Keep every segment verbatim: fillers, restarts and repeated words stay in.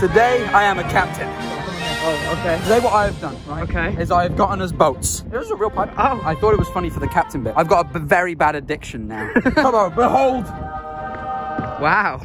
Today, I am a captain. Oh, okay. Today, what I have done, right, okay, is I have gotten us boats. This is a real pipe. Oh. I thought it was funny for the captain bit. I've got a very bad addiction now. Come on, behold. Wow.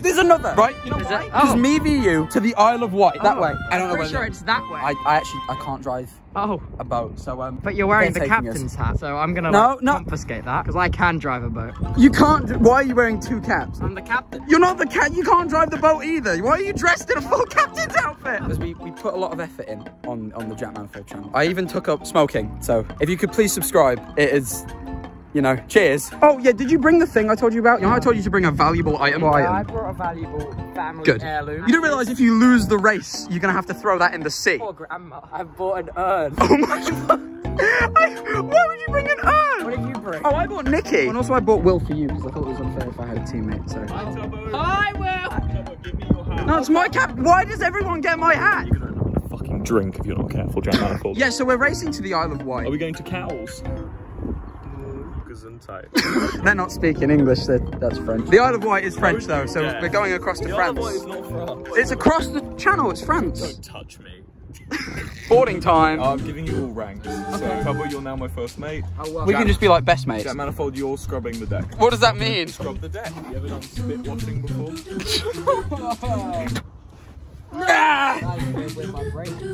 There's another, right? You know why? Because oh. me via you to the Isle of Wight, oh. that way. I don't I'm know where. Sure it's that way. I, I actually I can't drive. Oh, a boat. So um. But you're wearing the captain's us. hat, so I'm gonna no, like, no. confiscate that because I can drive a boat. You can't. Why are you wearing two caps? I'm the captain. You're not the cat. You can't drive the boat either. Why are you dressed in a full captain's outfit? Because we we put a lot of effort in on on the Jack Manifold channel. I even took up smoking. So if you could please subscribe, it is. You know, cheers. Oh yeah, did you bring the thing I told you about? You know, I told you to bring a valuable item. Yeah, item. I brought a valuable family Good. heirloom. You don't realise if you lose the race, you're gonna have to throw that in the sea. Poor grandma, I bought an urn. Oh my God. I, why would you bring an urn? What did you bring? Oh, I bought Nikki. And also I bought Will for you because I thought it was unfair if I had a teammate, so. Hi, Tubbo. Hi, Will. Tubbo, give me your hat. No, it's my cap. Why does everyone get my hat? You're gonna have a fucking drink if you're not careful, Jack Manifold. Yeah, so we're racing to the Isle of Wight. Are we going to Cowles? They're not speaking English, that's French. The Isle of Wight is French though, so yeah. we're going across to the France. The Isle of Wight is not France. It's across the channel, it's France. Don't touch me. Boarding time. Uh, I'm giving you all ranks. Okay. So, Tubbo, you're now my first mate. Oh, well. We Jack, can just be like best mates. Jack Manifold, you're scrubbing the deck. What does that mean? Scrub the deck. You ever done spit washing before? Ah!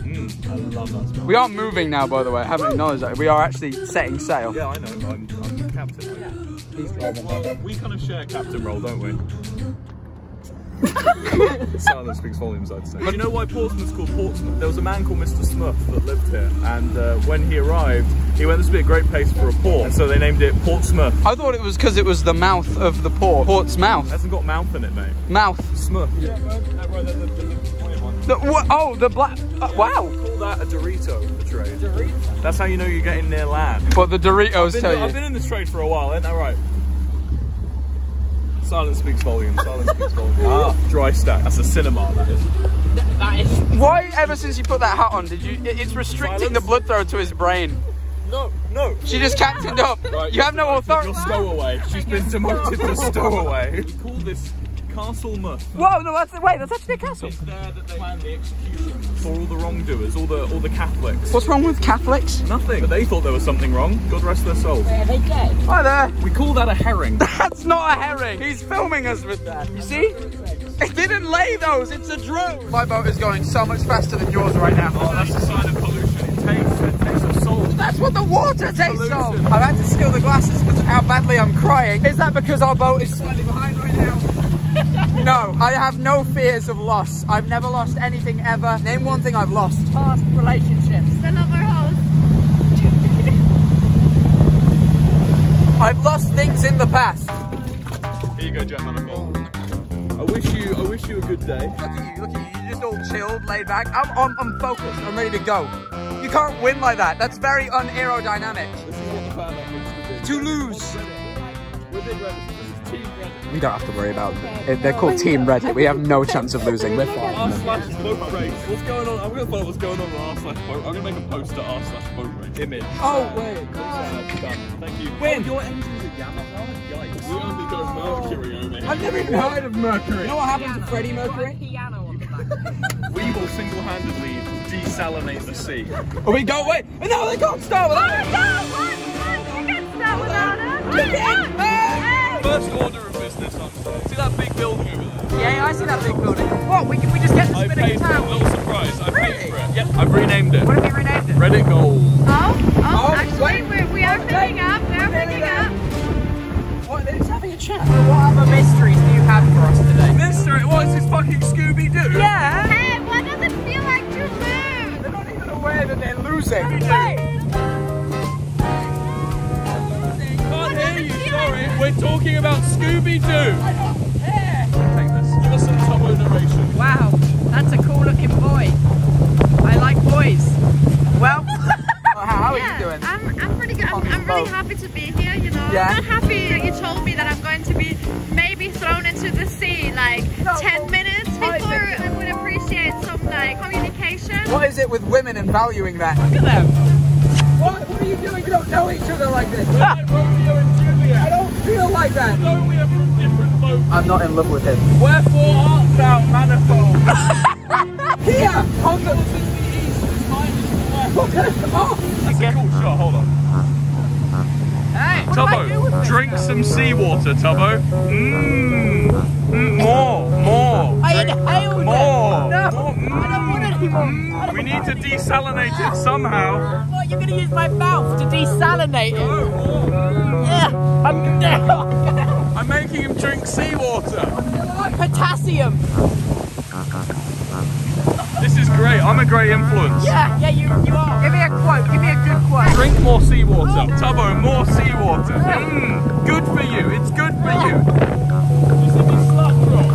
Mm, I love that spell. We are moving now, by the way. I haven't acknowledged that. We are actually setting sail. Yeah, I know. I'm, I'm captain. Yeah. He's captain. Well, we kind of share captain role, don't we? Silence speaks volumes, I'd say. But you know why Portsmouth's called Portsmouth? There was a man called Mister Smurf that lived here, and uh, when he arrived, he went, this would be a great place for a port, and so they named it Portsmouth. I thought it was because it was the mouth of the port. Port's mouth. It hasn't got mouth in it, mate. Mouth. Smurf. Yeah, that right, that lived in the white one. The, what, oh, the black. Uh, wow. We call that a Dorito, the trade. Dorito? That's how you know you're getting near land. But the Doritos been, tell you. I've been in this trade for a while, ain't that right? Silence speaks volumes, silence speaks volumes. Ah, dry stack, that's a cinema, that is. That is. Why, ever since you put that hat on, did you, it's restricting silence. the blood flow to his brain. No, no. She just captained up. Right, you have no authority. You're stowaway. She's been demoted to stowaway. We call this Castle Muff. Whoa, no, that's, wait, that's actually a castle. It's there that they planned the execution for all the wrongdoers, all the all the Catholics. What's wrong with Catholics? Nothing. But they thought there was something wrong. God rest their souls. Wait, are they gay? Hi there. We call that a herring. That's not a herring. He's filming us with that. You see? It didn't lay those. It's a drone. My boat is going so much faster than yours right now. Oh, that's a sign of pollution. It tastes, it tastes of salt. That's what the water tastes pollution. of. I've had to steal the glasses because of how badly I'm crying. Is that because our boat is slightly behind right now? No, I have no fears of loss. I've never lost anything ever. Name one thing I've lost. Past relationships. Another house. I've lost things in the past. Here you go, Jack Manifold. I wish you, I wish you a good day. Look at you, look at you. You're just all chilled, laid back. I'm, I'm, I'm focused. I'm ready to go. You can't win like that. That's very un-aerodynamic. This is what the fan happens to do. To lose. We're big Reddit. We don't have to worry about it. They're called Team Reddit. We have no chance of losing. We're fine. What's going on? I'm going to follow what's going on with r slash boat. I'm going to make a post to r slash boat race. Image. Oh, wait. Thank you. Win. Your engine's a Yamaha. Yikes. We only got Mercury on it. I've never even heard of Mercury. You know what happened to Freddie Mercury? Piano on the back. We will single-handedly desalinate the sea. Oh, we go away. No, they can't start without us. You can't start without us. First order of business on today. See that big building over there? Yeah, I see that big building. What? We, we just get to spinning town. I paid for a little surprise. I really? paid for it. Yep, I've renamed it. What have you renamed it? Reddit Gold. Oh, oh, oh actually, we're, we are picking up. We're picking up. What? They're just having a chat. Well, what other mysteries do you have for us today? Mystery? What is this fucking Scooby Doo? Yeah. Hey, what does it feel like to lose? They're not even aware that they're losing. Hey. We're talking about Scooby Doo. I don't care. Take this. Give us some Tubbo narration. Wow, that's a cool looking boy. I like boys. Well, well how are yeah, you doing? I'm, I'm pretty good. I'm, I'm really happy to be here, you know. Yeah. I'm not happy that you told me that I'm going to be maybe thrown into the sea like no, ten well, minutes before I, I would appreciate some like communication. What is it with women and valuing that? Look at them. What, what are you doing? You don't know each other like this. I don't feel like that. No, we are from different boats. I'm not in love with him. Wherefore art thou, Manifold? Yeah, hold the... Look at it, come on! That's a cool shot, hold on. Hey, Tubbo, drink some seawater, Tubbo. Mmm. Mm, more, more. I inhaled it. More. No, more. Mm. I don't want any more. Mm. We need to desalinate it somehow. What, you're going to use my mouth to desalinate it? No, more. Yeah, I'm... I'm making him drink seawater. Potassium. This is great. I'm a great influence. Yeah, yeah, you, you are. Give me a quote. Give me a good quote. Drink more seawater. Oh. Tubbo, more seawater. Mm, good for you. It's good for you. You should be slugged off.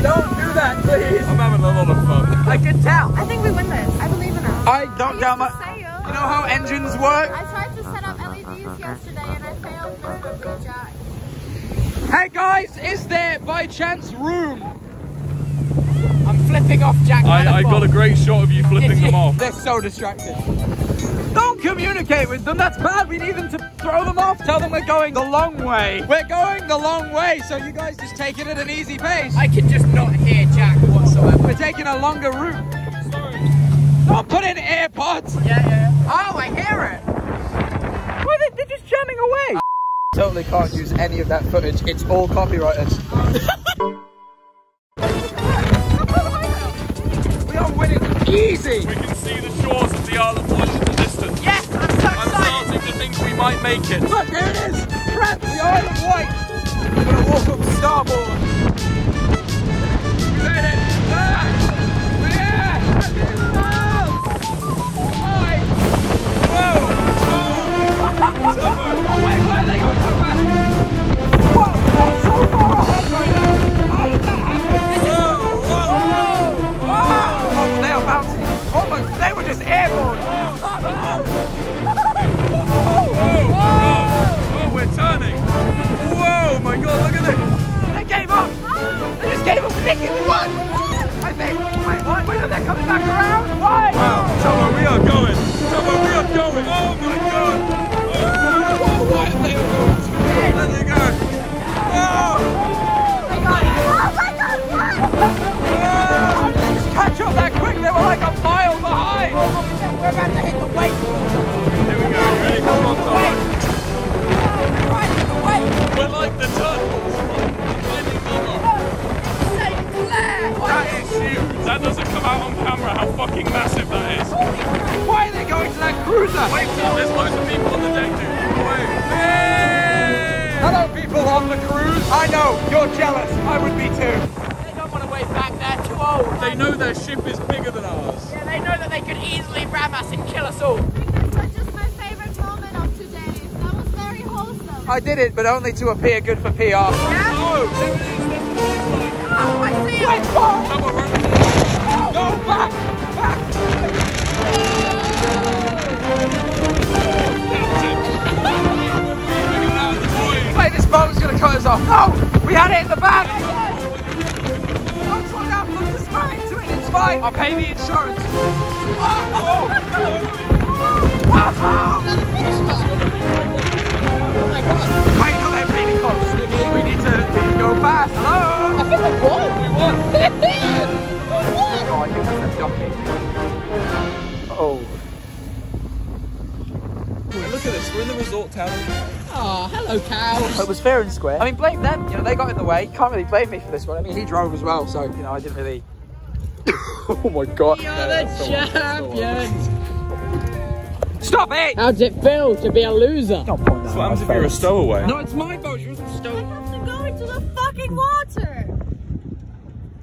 Don't do that, please. I'm having a lot of fun. I can tell. I think we win this. I believe in us. I knocked down my... Sail. You know how engines work? I tried to set up L E Ds yesterday and I failed miserably, Jack. Hey guys, is there by chance room? I'm flipping off Jack Manifold. I, I got a great shot of you flipping them off. They're so distracted. Don't communicate with them, that's bad. We need them to throw them off. Tell them we're going the long way. We're going the long way, so you guys just take it at an easy pace. I can just not hear Jack whatsoever. We're taking a longer route. Sorry. Don't put in AirPods. Yeah, yeah, yeah. Oh, I hear it. Well, they're just jamming away. I totally can't use any of that footage. It's all copyrighted. Easy! We can see the shores of the Isle of Wight in the distance. Yes, I'm so excited! I'm starting to think we might make it. Look, there it is! France, the Isle of Wight! We're going to walk up the starboard. You made it! Ah! We're here! Whoa! Whoa! Oh, wait, where are they going so fast? Whoa! We're so far ahead right now! How did that happen? Oh my, they were just airborne! Oh, oh, oh. Whoa, whoa, whoa, we're turning! Whoa, my god, look at this! They gave up! They just gave up thinking we won! I think, wait, what? Wait, are they coming back around? Why? Wow, Tubbo, we are going! Tubbo, we are going! Oh my god! Oh, oh, why are they going? Let it go! Oh! They got it! Oh my god, what? Oh! They just catch up that quick, they were like a fire! We're about to hit the weight. Here we go, ready? Come on, Tubbo. We're like the turtles. That is huge. That doesn't come out on camera, how fucking massive that is. Why are they going to that cruiser? Wait, there's loads of people on the deck, dude. Hey! Hello, people on the cruise. I know, you're jealous. I would be too. They don't want to wait back, they're too old. They know their ship is bigger than ours. They know that they could easily ram us and kill us all. This was just my favourite moment of today. That was very wholesome. I did it, but only to appear good for P R. Yeah? Oh, oh, I see it! Wait, oh. Come on, run. Oh. Go back! Back! Oh. Wait, this boat is going to cut us off. No! We had it in the back! Don't slow down, put the spine to it, it's fine. I'll pay the insurance. Oh, oh, oh. Wait till they're really close. We need to go fast. Hello? I think we won. We won. Oh, I think that's a ducky. Uh-oh. Look at this. We're in the resort town. Oh, hello, cows. It was fair and square. I mean, blame them. You know, they got in the way. Can't really blame me for this one. I mean, he drove as well, so, you know, I didn't really... Oh my god. You're no, the champions! Stop it! How does it feel to be a loser? Don't point that. So what happens if you're a stowaway? No, it's my boat, you're a stowaway. I have to go into the fucking water!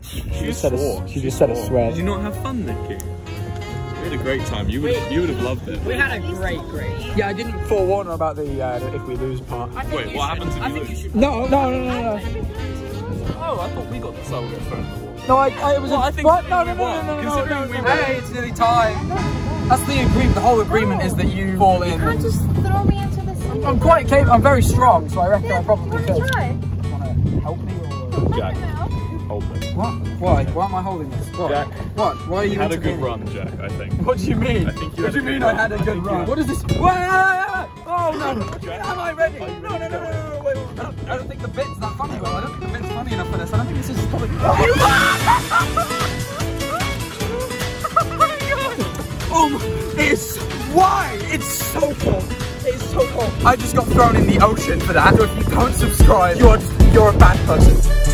She, she just said a, she just said a swear. Did you not have fun, Nikki? We had a great time. You would have, you would have loved it. We had a great, great. Yeah, I didn't forewarn her about the uh, if we lose part. Wait, what happens if you lose? You should... No, no, no, no, no. Oh, I thought we got the stowaway first. No, I, I it was well, a, I think what? No, no, no, no, no, no, no. Hey, it's nearly time. That's the agreement. The whole agreement oh, is that you fall in. You can't just throw me into the sea. I'm quite capable. I'm very strong, so I reckon yeah, I probably could. Want to help me or Jack? Hold me. What? Why? Why am I holding this? What? Jack. What? Why are you? You had a good run, Jack. I think. What do you mean? I think you what do you mean? Run. I had a good run. What is this? Oh no! Jack. Am I ready? No, no, no, no, no! Wait, wait. I don't, I don't think the bit's that funny. Well, I don't think the bit's funny enough for this. I don't think this is. Probably... Oh, you Why? It's so cold. It's so cold. I just got thrown in the ocean for that. So if you don't subscribe, you're just, you're a bad person.